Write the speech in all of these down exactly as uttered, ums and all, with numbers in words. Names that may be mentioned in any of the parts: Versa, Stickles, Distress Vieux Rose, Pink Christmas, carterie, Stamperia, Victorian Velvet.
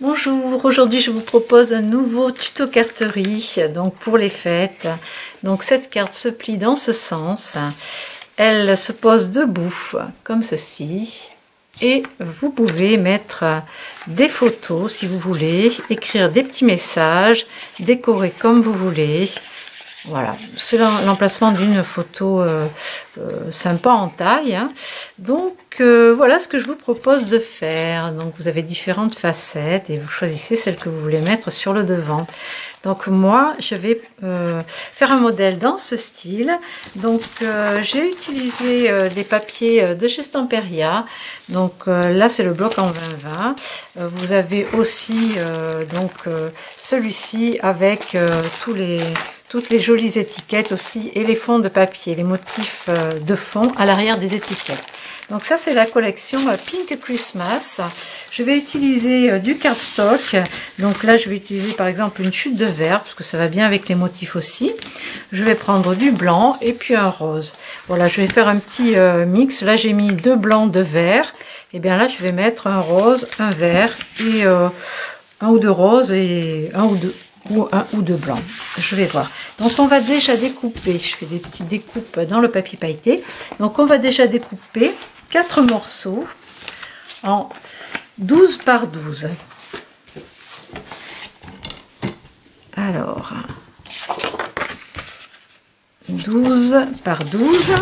Bonjour, aujourd'hui je vous propose un nouveau tuto carterie donc pour les fêtes. Donc cette carte se plie dans ce sens, elle se pose debout comme ceci et vous pouvez mettre des photos si vous voulez, écrire des petits messages, décorer comme vous voulez. Voilà, c'est l'emplacement d'une photo euh, euh, sympa en taille. Hein. Donc euh, voilà ce que je vous propose de faire. Donc vous avez différentes facettes et vous choisissez celle que vous voulez mettre sur le devant. Donc moi je vais euh, faire un modèle dans ce style. Donc euh, j'ai utilisé euh, des papiers de chez Stamperia. Donc euh, là c'est le bloc en vingt vingt. Euh, vous avez aussi euh, donc euh, celui-ci avec euh, tous les... toutes les jolies étiquettes aussi et les fonds de papier, les motifs de fond à l'arrière des étiquettes. Donc ça c'est la collection Pink Christmas. Je vais utiliser du cardstock. Donc là je vais utiliser par exemple une chute de verre parce que ça va bien avec les motifs aussi. Je vais prendre du blanc et puis un rose. Voilà, je vais faire un petit mix. Là j'ai mis deux blancs, deux verts. Et bien là je vais mettre un rose, un vert et euh, un ou deux roses et un ou deux. ou un ou deux blancs, je vais voir. Donc on va déjà découper, je fais des petites découpes dans le papier pailleté, donc on va déjà découper quatre morceaux en douze par douze. Alors, douze par douze,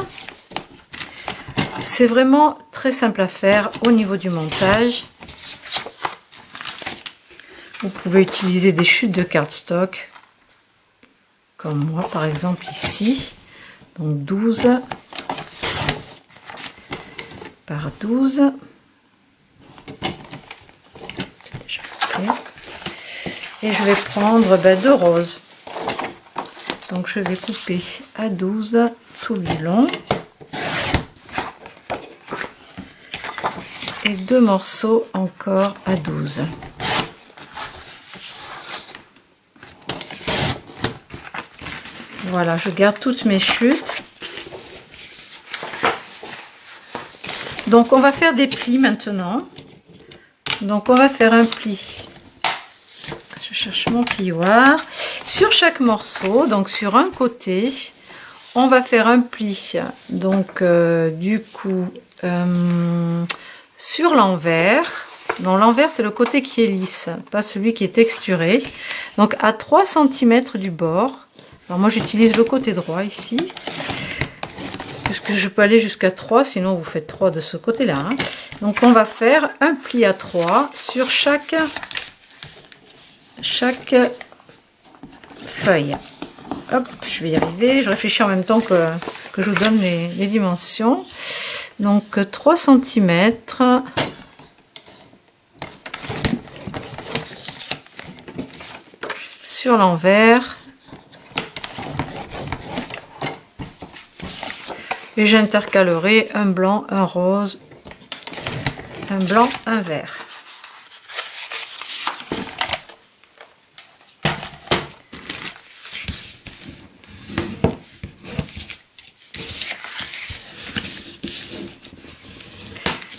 c'est vraiment très simple à faire au niveau du montage. Vous pouvez utiliser des chutes de cardstock, comme moi par exemple ici. Donc douze par douze. Et je vais prendre ben, deux roses. Donc je vais couper à douze tout le long. Et deux morceaux encore à douze. Voilà, je garde toutes mes chutes. Donc on va faire des plis maintenant. Donc on va faire un pli. Je cherche mon plioir. Sur chaque morceau, donc sur un côté, on va faire un pli. Donc euh, du coup, euh, sur l'envers. Non, l'envers c'est le côté qui est lisse, pas celui qui est texturé. Donc à trois centimètres du bord. Alors moi j'utilise le côté droit ici, puisque je peux aller jusqu'à trois, sinon vous faites trois de ce côté-là. Hein. Donc on va faire un pli à trois sur chaque, chaque feuille. Hop, je vais y arriver, je réfléchis en même temps que, que je vous donne les, les dimensions. Donc trois centimètres. Sur l'envers. Et j'intercalerai un blanc, un rose, un blanc, un vert.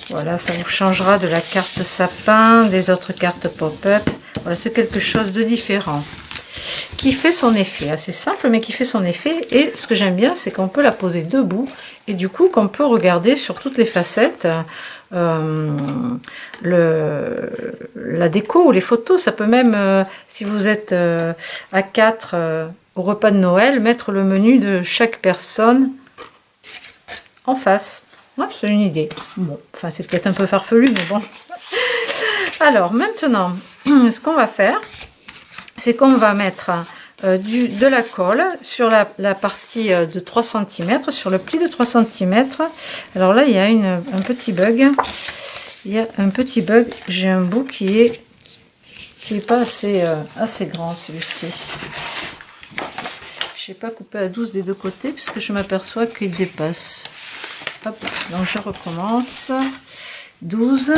Voilà, ça vous changera de la carte sapin, des autres cartes pop-up. Voilà, c'est quelque chose de différent. Qui fait son effet, assez simple mais qui fait son effet. Et ce que j'aime bien c'est qu'on peut la poser debout et du coup qu'on peut regarder sur toutes les facettes euh, le, la déco ou les photos. Ça peut même, euh, si vous êtes euh, à quatre euh, au repas de Noël, mettre le menu de chaque personne en face. Ouais, c'est une idée. Bon, enfin c'est peut-être un peu farfelu mais bon. Alors maintenant, ce qu'on va faire, c'est qu'on va mettre euh, du, de la colle sur la, la partie euh, de trois centimètres, sur le pli de trois centimètres. Alors là, il y a une, un petit bug. Il y a un petit bug. J'ai un bout qui est qui est pas assez, euh, assez grand, celui-ci. Je n'ai pas coupé à douze des deux côtés, puisque je m'aperçois qu'il dépasse. Hop, donc je recommence. douze.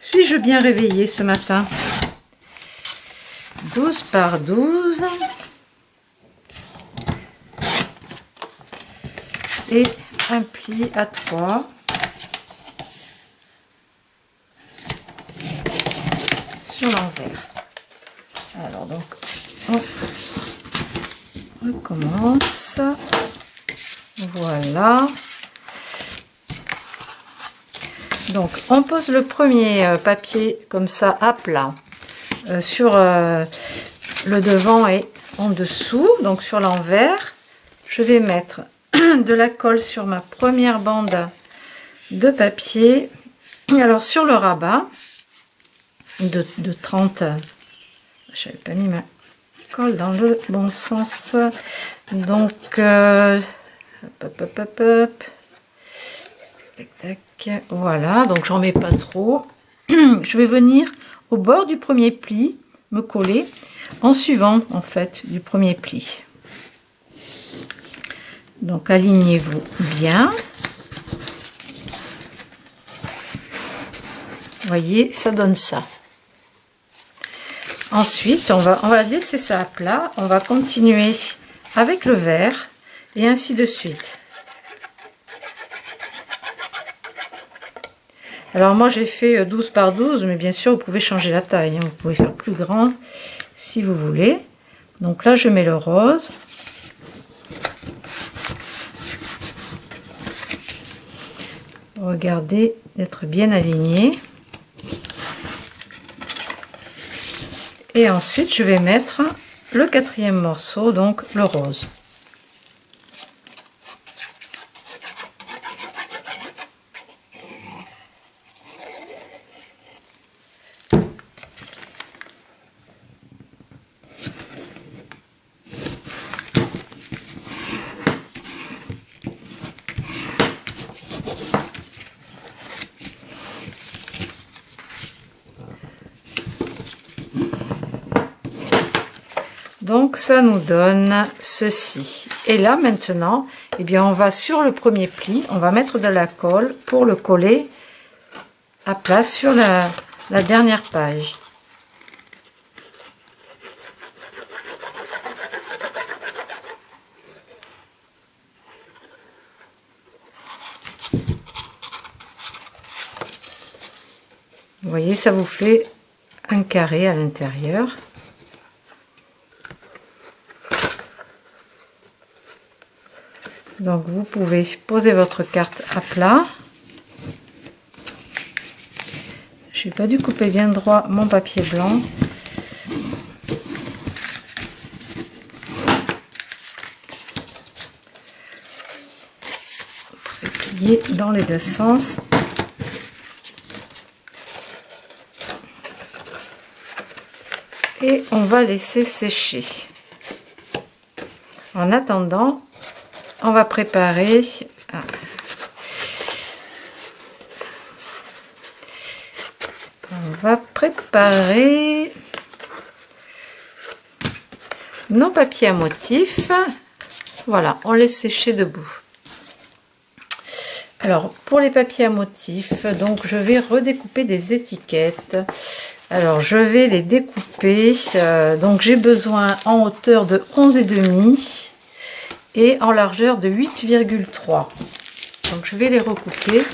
Suis-je bien réveillée ce matin ? douze par douze et un pli à trois sur l'envers. Alors donc on recommence. Voilà. Donc on pose le premier papier comme ça à plat euh, sur euh, le devant et en dessous, donc sur l'envers. Je vais mettre de la colle sur ma première bande de papier. Alors sur le rabat de, de trente, je n'avais pas mis ma colle dans le bon sens, donc euh, hop, hop, hop, hop. Tac, tac. Voilà, donc j'en mets pas trop. Je vais venir au bord du premier pli, me coller en suivant en fait du premier pli. Donc alignez-vous bien. Voyez, ça donne ça. Ensuite, on va, on va laisser ça à plat. On va continuer avec le vert et ainsi de suite. Alors moi j'ai fait douze par douze, mais bien sûr vous pouvez changer la taille, hein. Vous pouvez faire plus grand si vous voulez. Donc là je mets le rose. Regardez d'être bien aligné. Et ensuite je vais mettre le quatrième morceau, donc le rose. Donc ça nous donne ceci. Et là maintenant, eh bien on va sur le premier pli, on va mettre de la colle pour le coller à plat sur la, la dernière page. Vous voyez, ça vous fait un carré à l'intérieur. Donc vous pouvez poser votre carte à plat. Je n'ai pas dû couper bien droit mon papier blanc. Vous pouvez plier dans les deux sens. Et on va laisser sécher. En attendant, on va préparer ah. on va préparer nos papiers à motifs. Voilà, on les sécher debout. Alors pour les papiers à motifs, donc je vais redécouper des étiquettes. Alors je vais les découper, euh, donc j'ai besoin en hauteur de onze virgule cinq. Et en largeur de huit virgule trois. Donc je vais les recouper.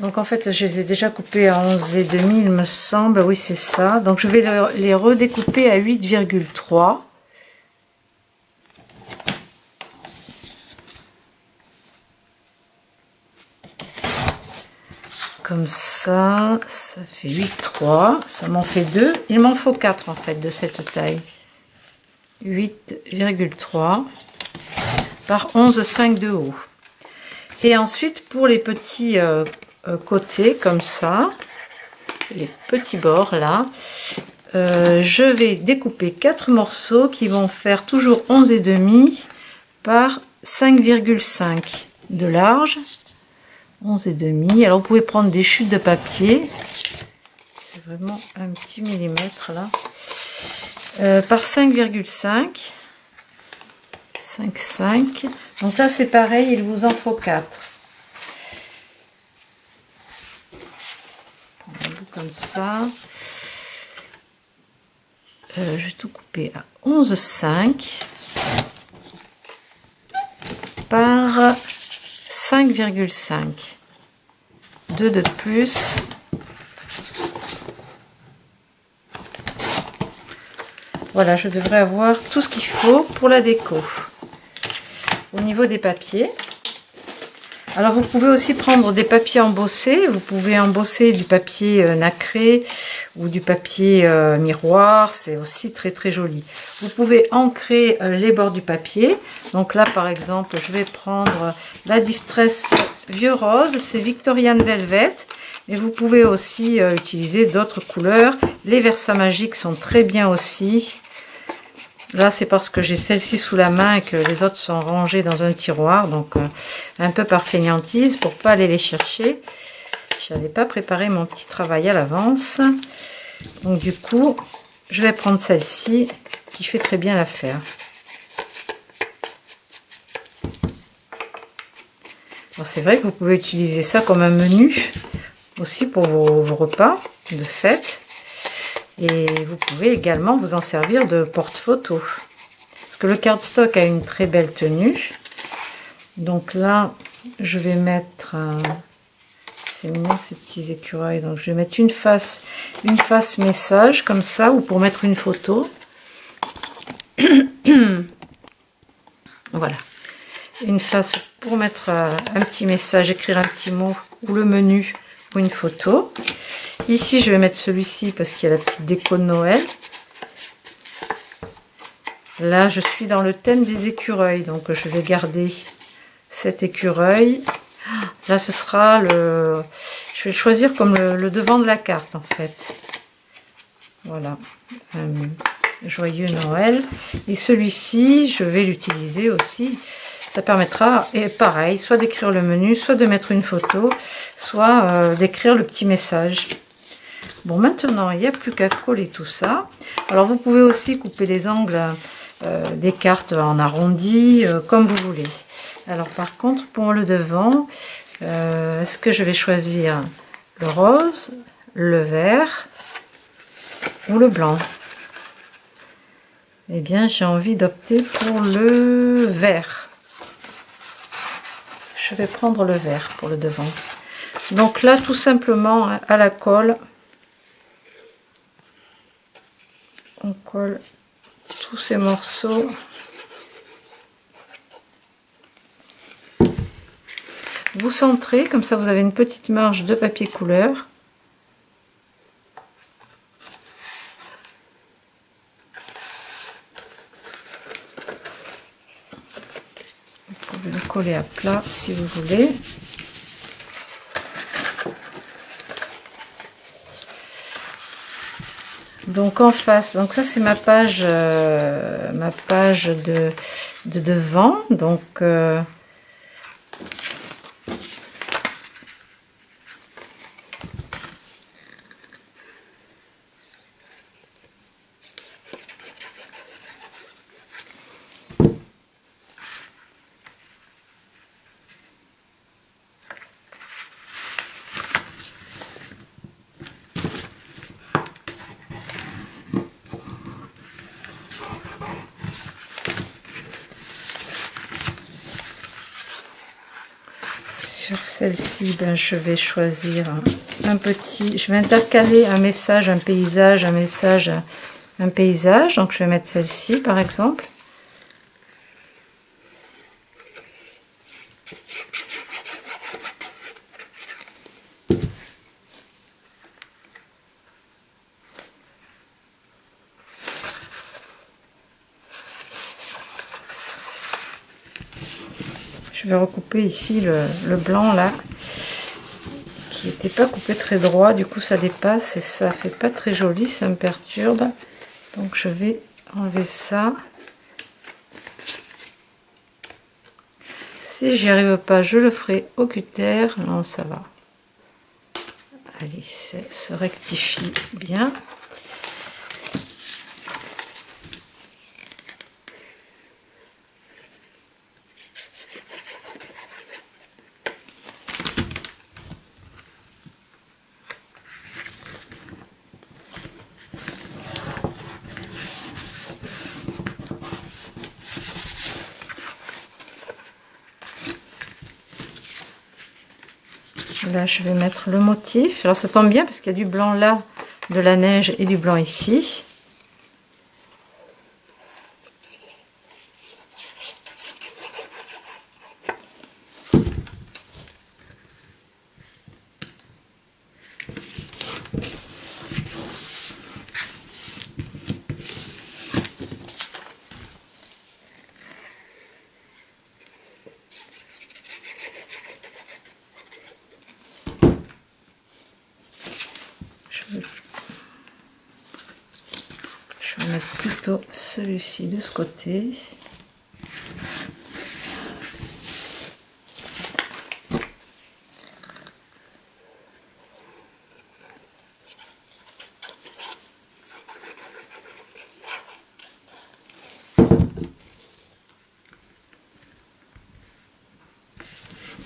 Donc en fait je les ai déjà coupés à onze virgule cinq il me semble, oui c'est ça. Donc je vais les redécouper à huit virgule trois. Comme ça, ça fait huit virgule trois, ça m'en fait deux. Il m'en faut quatre en fait de cette taille. huit virgule trois par onze virgule cinq de haut. Et ensuite pour les petits euh, côtés comme ça, les petits bords là, euh, je vais découper quatre morceaux qui vont faire toujours onze virgule cinq par cinq virgule cinq de large. onze virgule cinq. Alors vous pouvez prendre des chutes de papier, c'est vraiment un petit millimètre là. Euh, par cinq virgule cinq, donc là c'est pareil, il vous en faut quatre. Comme ça, euh, je vais tout couper à onze virgule cinq par cinq virgule cinq, deux de plus. Voilà, je devrais avoir tout ce qu'il faut pour la déco. Au niveau des papiers, alors vous pouvez aussi prendre des papiers embossés, vous pouvez embosser du papier nacré ou du papier euh, miroir, c'est aussi très très joli. Vous pouvez ancrer euh, les bords du papier, donc là par exemple je vais prendre la Distress Vieux Rose, c'est Victorian Velvet, mais vous pouvez aussi euh, utiliser d'autres couleurs, les Versa magiques sont très bien aussi. Là, c'est parce que j'ai celle-ci sous la main et que les autres sont rangées dans un tiroir. Donc, un peu par fainéantise pour ne pas aller les chercher. Je n'avais pas préparé mon petit travail à l'avance. Donc, du coup, je vais prendre celle-ci qui fait très bien l'affaire. Alors, c'est vrai que vous pouvez utiliser ça comme un menu aussi pour vos, vos repas de fête. Et vous pouvez également vous en servir de porte-photo. Parce que le cardstock a une très belle tenue. Donc là, je vais mettre... Euh, c'est mignon ces petits écureuils. Donc je vais mettre une face, une face message comme ça, ou pour mettre une photo. Voilà. Une face pour mettre euh, un petit message, écrire un petit mot, ou le menu, ou une photo. Ici, je vais mettre celui-ci parce qu'il y a la petite déco de Noël. Là, je suis dans le thème des écureuils. Donc, je vais garder cet écureuil. Là, ce sera le... Je vais le choisir comme le, le devant de la carte, en fait. Voilà. Euh, joyeux Noël. Et celui-ci, je vais l'utiliser aussi. Ça permettra, et pareil, soit d'écrire le menu, soit de mettre une photo, soit euh, d'écrire le petit message. Bon, maintenant, il n'y a plus qu'à coller tout ça. Alors, vous pouvez aussi couper les angles euh, des cartes en arrondi, euh, comme vous voulez. Alors, par contre, pour le devant, euh, est-ce que je vais choisir le rose, le vert ou le blanc? Eh bien, j'ai envie d'opter pour le vert. Je vais prendre le vert pour le devant. Donc là, tout simplement, à la colle, on colle tous ces morceaux. Vous centrez, comme ça vous avez une petite marge de papier couleur. Vous pouvez le coller à plat si vous voulez. Donc en face, donc ça c'est ma page, euh, ma page de, de devant. Donc euh, sur celle-ci, ben, je vais choisir un petit... Je vais intercaler un message, un paysage, un message, un paysage. Donc, je vais mettre celle-ci, par exemple. Je vais recouper ici le, le blanc là qui n'était pas coupé très droit, du coup ça dépasse et ça fait pas très joli, ça me perturbe, donc je vais enlever ça. Si j'y arrive pas, je le ferai au cutter. Non, ça va, allez, ça se rectifie bien. Là, je vais mettre le motif. Alors, ça tombe bien parce qu'il y a du blanc là, de la neige et du blanc ici. Je vais, je vais mettre plutôt celui-ci de ce côté.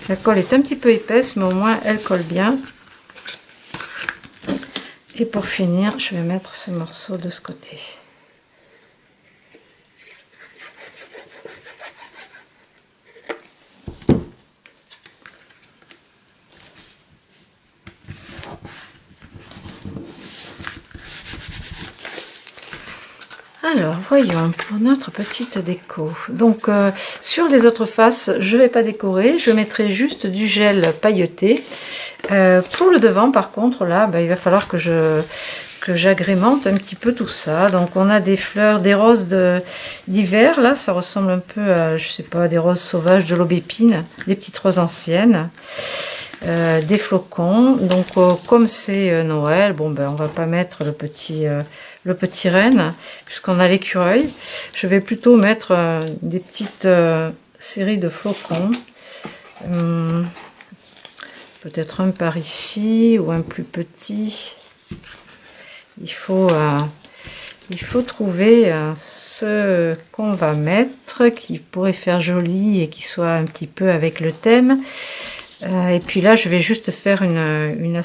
La colle est un petit peu épaisse, mais au moins elle colle bien. Et pour finir, je vais mettre ce morceau de ce côté. Alors voyons pour notre petite déco. Donc euh, sur les autres faces, je ne vais pas décorer, je mettrai juste du gel pailleté. Euh, pour le devant par contre, là, bah, il va falloir que je que j'agrémente un petit peu tout ça. Donc on a des fleurs, des roses d'hiver, de, là ça ressemble un peu à, je sais pas, des roses sauvages de l'aubépine, des petites roses anciennes. Euh, des flocons, donc euh, comme c'est euh, Noël, bon ben on va pas mettre le petit euh, le petit renne puisqu'on a l'écureuil. Je vais plutôt mettre euh, des petites euh, séries de flocons, hum, peut-être un par ici ou un plus petit. Il faut euh, il faut trouver euh, ce qu'on va mettre qui pourrait faire joli et qui soit un petit peu avec le thème. Et puis là, je vais juste faire une, une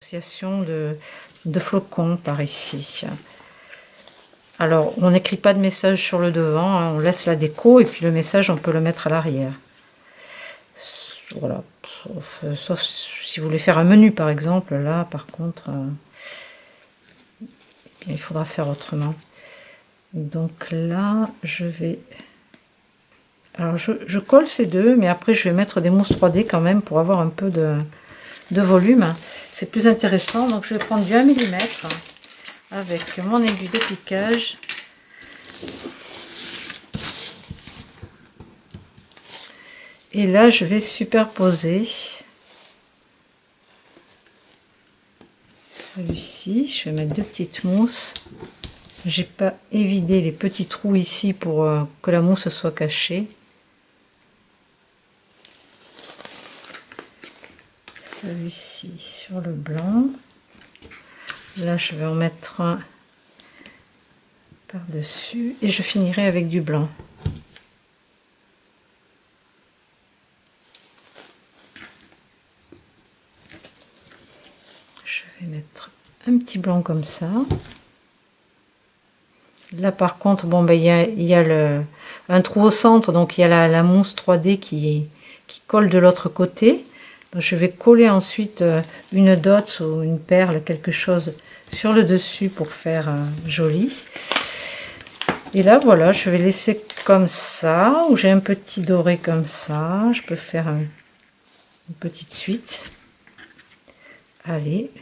association de, de flocons par ici. Alors, on n'écrit pas de message sur le devant, hein, on laisse la déco et puis le message, on peut le mettre à l'arrière. Voilà, sauf, sauf si vous voulez faire un menu, par exemple, là, par contre, euh, il faudra faire autrement. Donc là, je vais... Alors je, je colle ces deux, mais après je vais mettre des mousses trois D quand même pour avoir un peu de, de volume. C'est plus intéressant, donc je vais prendre du un millimètre avec mon aiguille de piquage. Et là je vais superposer celui-ci, je vais mettre deux petites mousses. J'ai pas évidé les petits trous ici pour que la mousse soit cachée. Celui-ci sur le blanc. Là, je vais en mettre un par-dessus et je finirai avec du blanc. Je vais mettre un petit blanc comme ça. Là, par contre, bon, ben, il y a, y a le, un trou au centre, donc il y a la, la mousse trois D qui, qui colle de l'autre côté. Donc, je vais coller ensuite une dot ou une perle, quelque chose sur le dessus pour faire euh, joli. Et là, voilà, je vais laisser comme ça, ou j'ai un petit doré comme ça. Je peux faire un, une petite suite. Allez,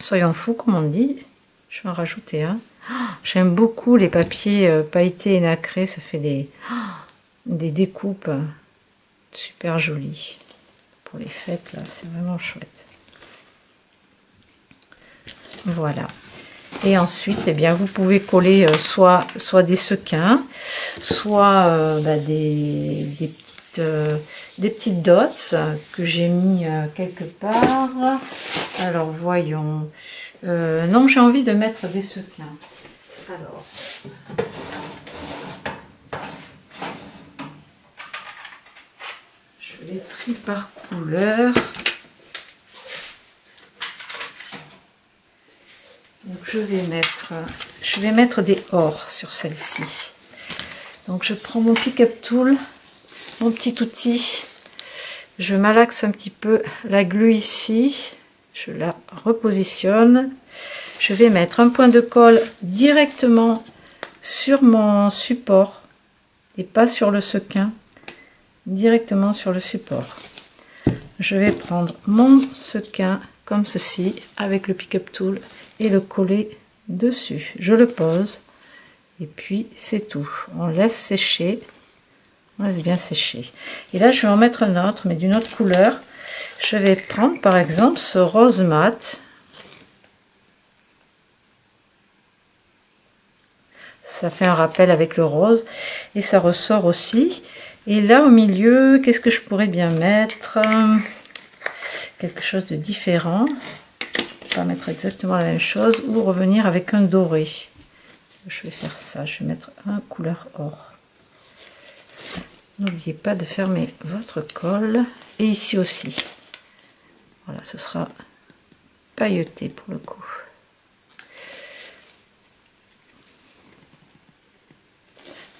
soyons fous, comme on dit. Je vais en rajouter un. Oh, j'aime beaucoup les papiers pailletés et nacrés. Ça fait des, oh, des découpes super jolies. Pour les fêtes, là, c'est vraiment chouette. Voilà. Et ensuite, eh bien, vous pouvez coller soit, soit des sequins, soit euh, bah, des, des, petites, euh, des petites dots que j'ai mis euh, quelque part. Alors, voyons... Euh, non, j'ai envie de mettre des sequins. Alors, je les trie par couleur. Donc je vais mettre, je vais mettre des ors sur celle-ci. Donc je prends mon pick-up tool, mon petit outil. Je malaxe un petit peu la glue ici. Je la repositionne. Je vais mettre un point de colle directement sur mon support et pas sur le sequin, directement sur le support. Je vais prendre mon sequin comme ceci avec le pick-up tool et le coller dessus. Je le pose et puis c'est tout. On laisse sécher, on laisse bien sécher. Et là je vais en mettre un autre, mais d'une autre couleur. Je vais prendre par exemple ce rose mat. Ça fait un rappel avec le rose et ça ressort aussi. Et là au milieu, qu'est-ce que je pourrais bien mettre? Quelque chose de différent. Pas mettre exactement la même chose ou revenir avec un doré. Je vais faire ça, je vais mettre un couleur or. N'oubliez pas de fermer votre colle et ici aussi. Voilà, ce sera pailleté pour le coup.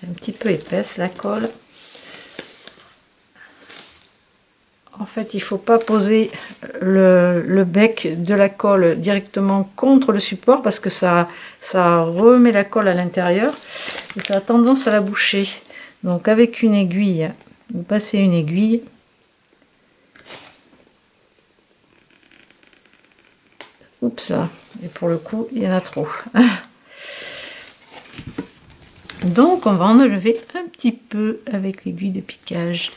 Un petit peu épaisse la colle. En fait, il ne faut pas poser le, le bec de la colle directement contre le support parce que ça, ça remet la colle à l'intérieur et ça a tendance à la boucher. Donc avec une aiguille, vous passez une aiguille oups là, et pour le coup il y en a trop. Donc on va en enlever un petit peu avec l'aiguille de piquage.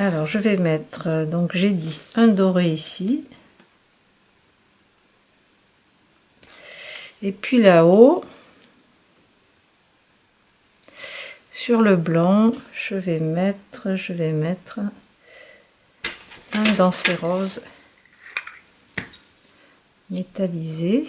Alors je vais mettre, donc j'ai dit un doré ici, et puis là-haut, sur le blanc, je vais mettre, je vais mettre un dansérose métallisé.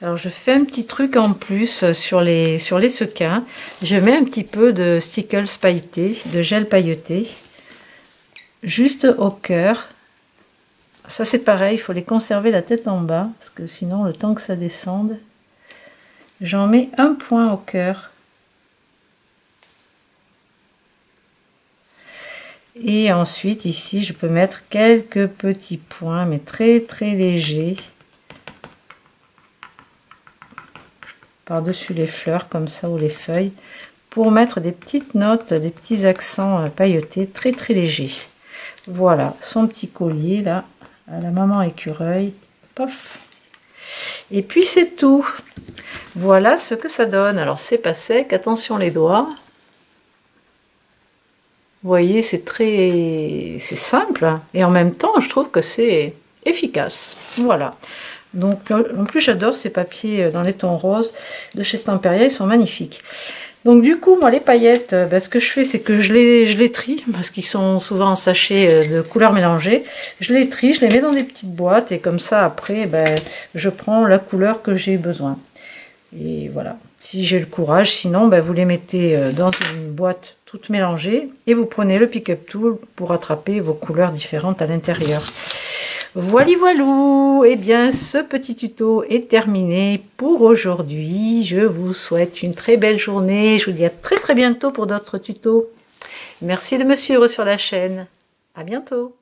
Alors je fais un petit truc en plus sur les, sur les sequins. Je mets un petit peu de stickles pailleté, de gel pailleté, juste au cœur. Ça c'est pareil, il faut les conserver la tête en bas, parce que sinon le temps que ça descende, j'en mets un point au cœur. Et ensuite ici je peux mettre quelques petits points, mais très très légers. Par-dessus les fleurs comme ça ou les feuilles pour mettre des petites notes, des petits accents pailletés très très légers. Voilà son petit collier là à la maman écureuil, pof, et puis c'est tout. Voilà ce que ça donne. Alors c'est pas sec, attention les doigts, vous voyez, c'est très, c'est simple et en même temps je trouve que c'est efficace. Voilà. Donc, en plus, j'adore ces papiers dans les tons roses de chez Stamperia, ils sont magnifiques. Donc, du coup, moi, les paillettes, ben, ce que je fais, c'est que je les, je les trie, parce qu'ils sont souvent en sachet de couleurs mélangées. Je les trie, je les mets dans des petites boîtes, et comme ça, après, ben, je prends la couleur que j'ai besoin. Et voilà, si j'ai le courage, sinon, ben, vous les mettez dans une boîte toute mélangée, et vous prenez le pick-up tool pour attraper vos couleurs différentes à l'intérieur. Voili voilou, et eh bien ce petit tuto est terminé pour aujourd'hui. Je vous souhaite une très belle journée. Je vous dis à très très bientôt pour d'autres tutos. Merci de me suivre sur la chaîne. À bientôt.